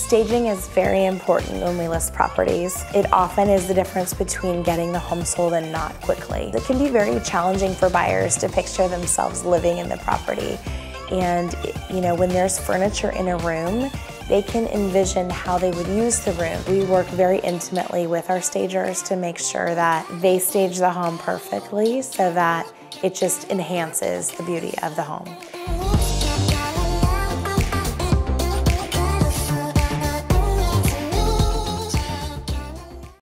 Staging is very important when we list properties. It often is the difference between getting the home sold and not quickly. It can be very challenging for buyers to picture themselves living in the property. And, you know, when there's furniture in a room, they can envision how they would use the room. We work very intimately with our stagers to make sure that they stage the home perfectly so that it just enhances the beauty of the home.